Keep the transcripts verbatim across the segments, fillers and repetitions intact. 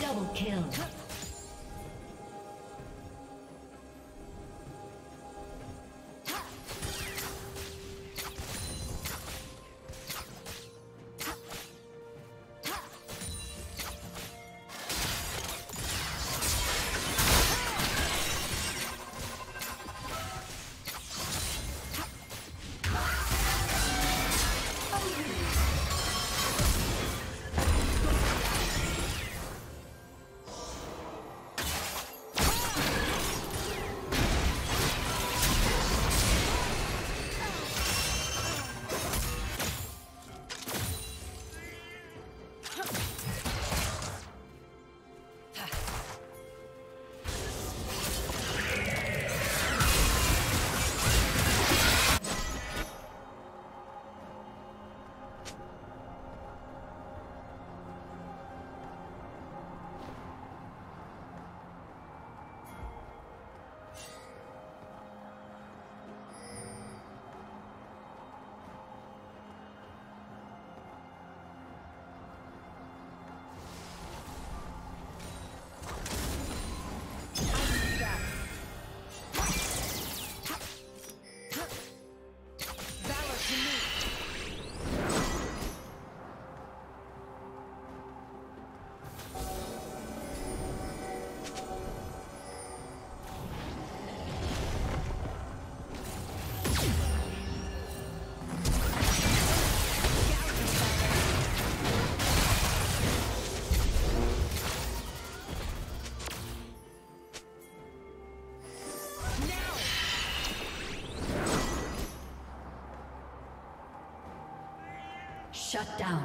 Double kill. Shut down.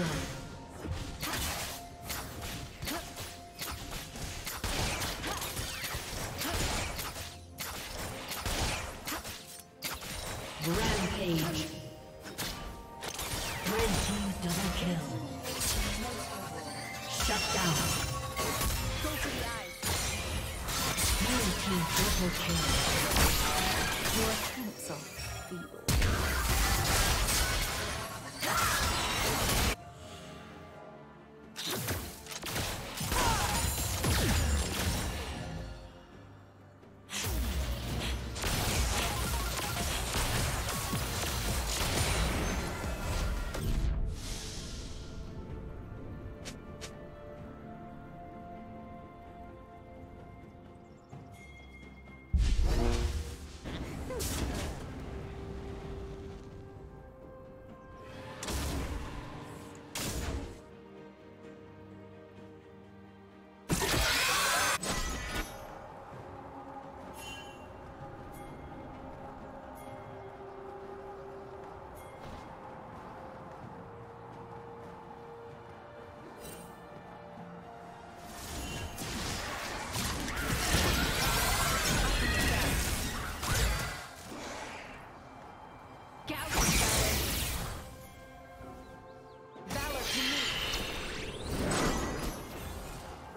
destroyed.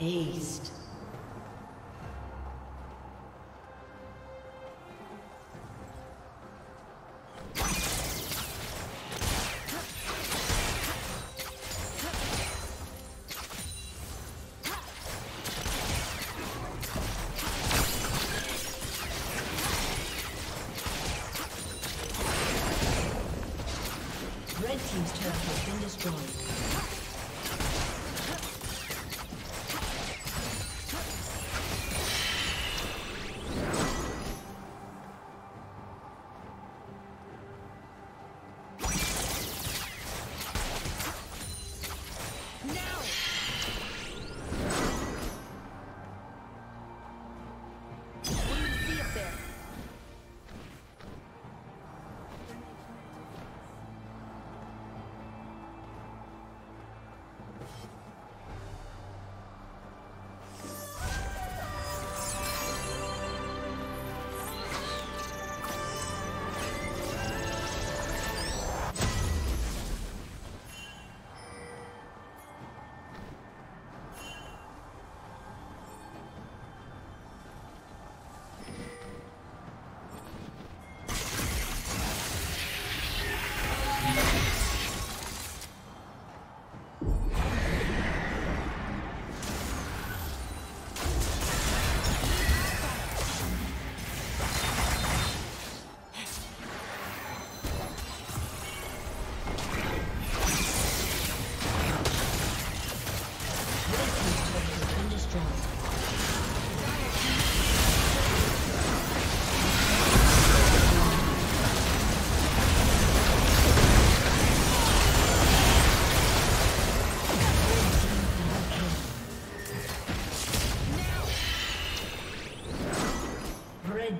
Aced. Red team's turret has been destroyed.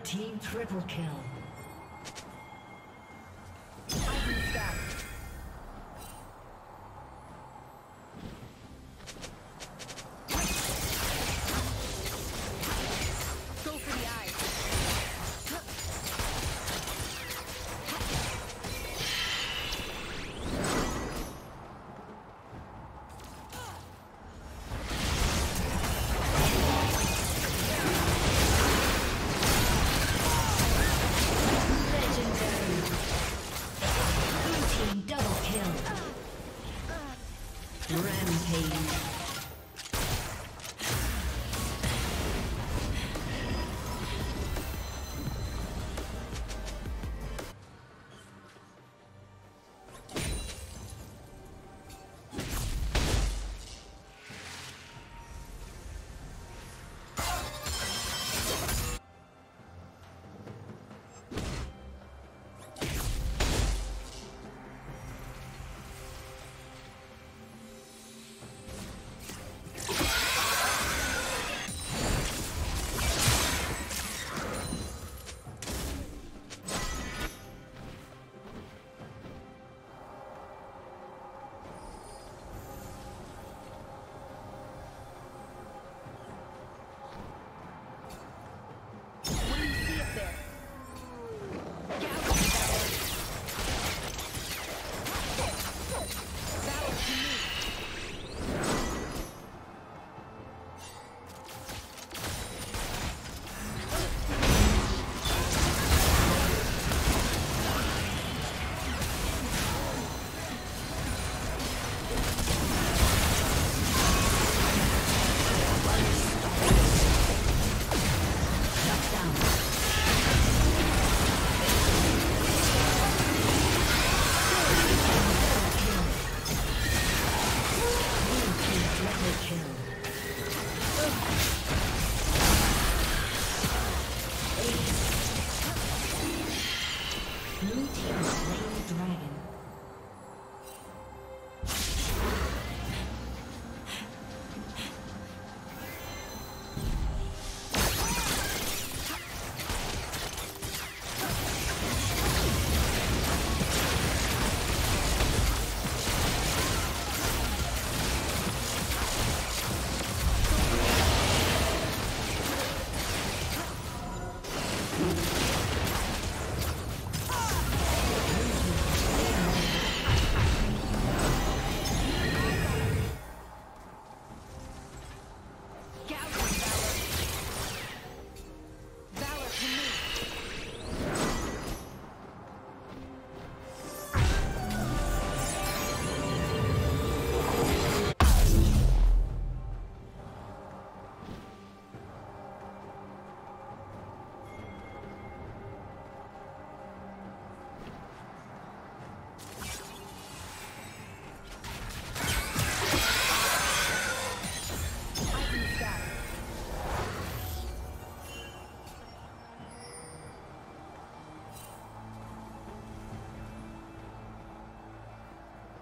Team triple kill.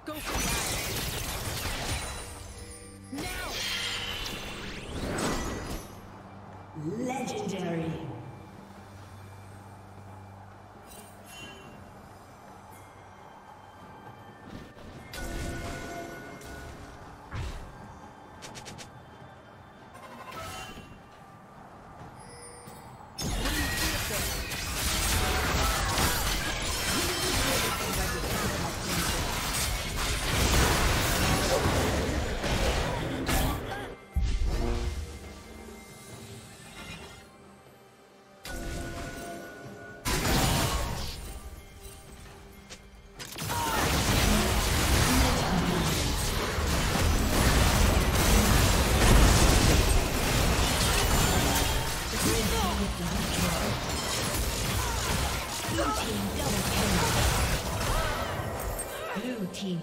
Go for battle. Now! Legendary! Team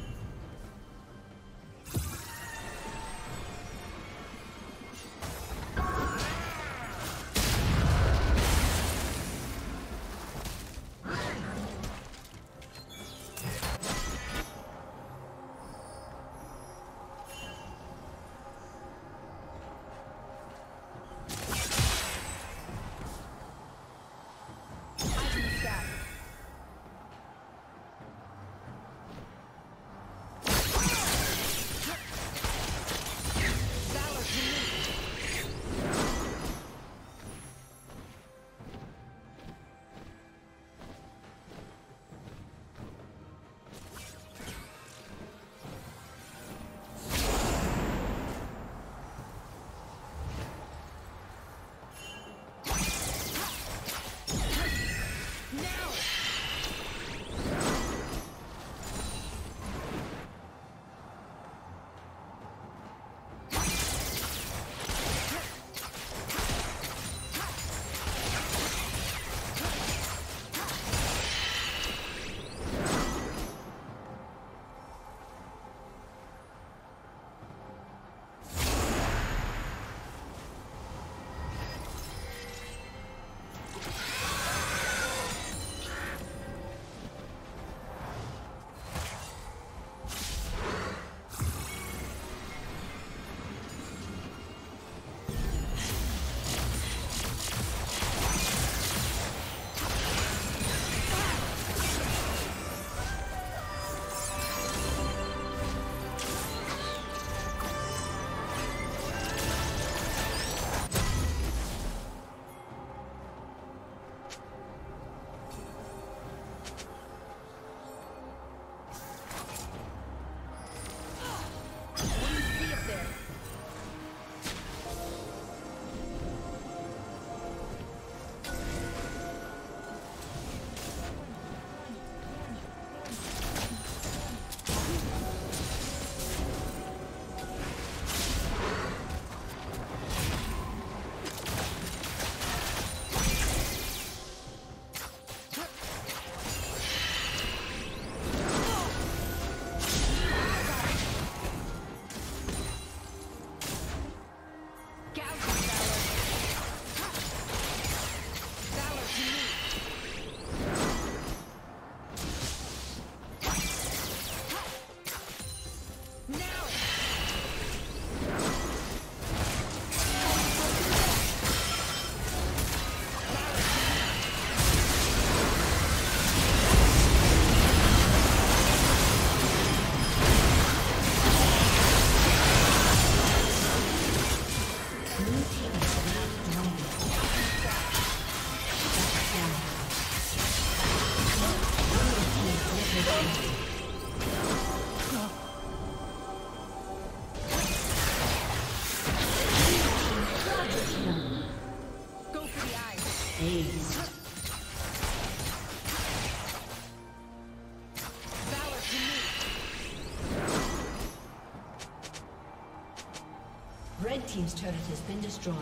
Red team's turret has been destroyed.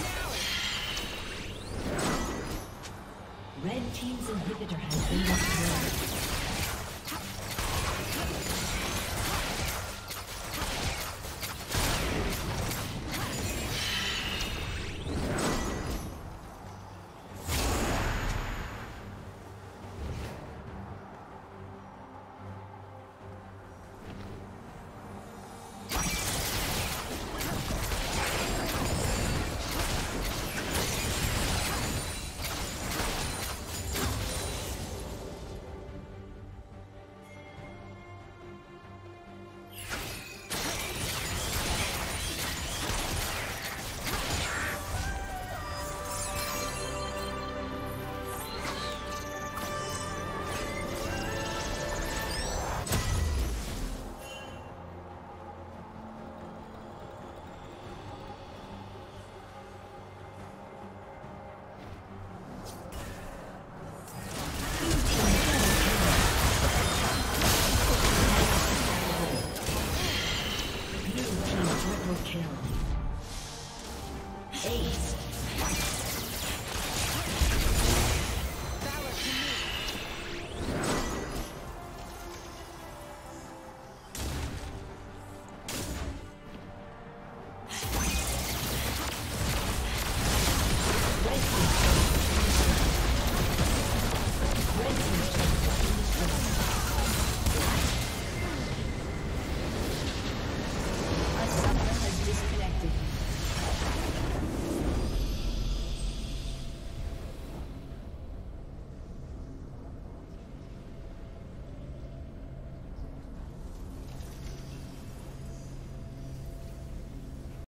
Now! Red team's inhibitor has been destroyed.